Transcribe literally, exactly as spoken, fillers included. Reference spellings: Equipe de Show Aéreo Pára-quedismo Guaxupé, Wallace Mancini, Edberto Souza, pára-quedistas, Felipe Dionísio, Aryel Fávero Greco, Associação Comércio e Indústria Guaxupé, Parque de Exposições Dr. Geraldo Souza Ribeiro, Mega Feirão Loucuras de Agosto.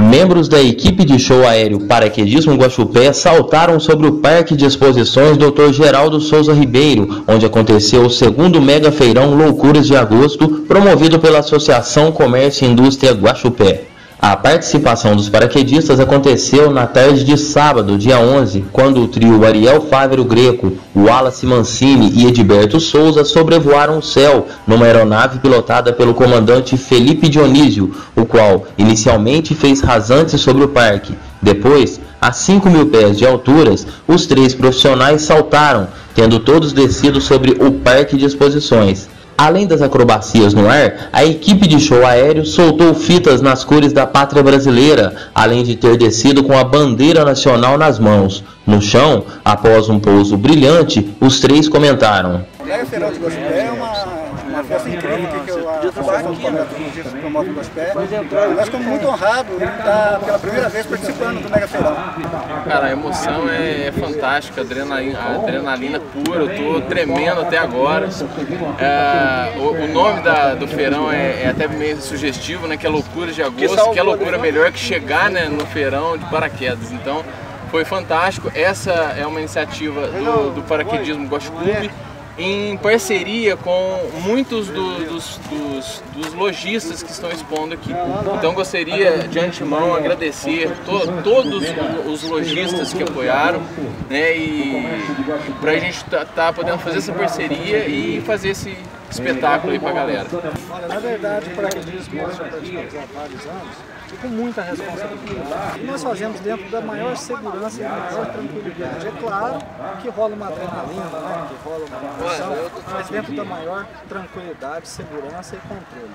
Membros da equipe de show aéreo Pára-quedismo Guaxupé saltaram sobre o Parque de Exposições doutor Geraldo Souza Ribeiro, onde aconteceu o segundo Mega Feirão Loucuras de Agosto, promovido pela Associação Comércio e Indústria Guaxupé. A participação dos paraquedistas aconteceu na tarde de sábado, dia onze, quando o trio Aryel Fávero Greco, Wallace Mancini e Edberto Souza sobrevoaram o céu numa aeronave pilotada pelo comandante Felipe Dionísio, o qual inicialmente fez rasante sobre o parque. Depois, a cinco mil pés de alturas, os três profissionais saltaram, tendo todos descido sobre o Parque de Exposições. Além das acrobacias no ar, a equipe de show aéreo soltou fitas nas cores da pátria brasileira, além de ter descido com a bandeira nacional nas mãos. No chão, após um pouso brilhante, os três comentaram: "O Mega Feirão de Guaxupé é uma, uma festa incrível que eu, a Associação de Comércio e promove Guaxupé. Nós estamos muito honrados de estar pela primeira vez participando do Mega Feirão. Cara, a emoção é, é fantástica, adrenalina, adrenalina pura, eu estou tremendo até agora. É, O, o nome da, do feirão é, é até meio sugestivo, né? Que é Loucuras de Agosto, que é loucura melhor que chegar, né, no feirão de paraquedas. Então, foi fantástico. Essa é uma iniciativa do, do Paraquedismo Guaxupé, em parceria com muitos do, dos, dos, dos lojistas que estão expondo aqui. Então gostaria de antemão agradecer to, todos os lojistas que apoiaram, né, e para a gente estar tá, tá podendo fazer essa parceria e fazer esse espetáculo aí para a galera. Olha, na verdade, o paraquedismo nós já praticamos há vários anos e com muita responsabilidade. Nós fazemos dentro da maior segurança e da maior tranquilidade. É claro que rola uma adrenalina, né, que rola uma emoção, mas dentro da maior tranquilidade, segurança e controle.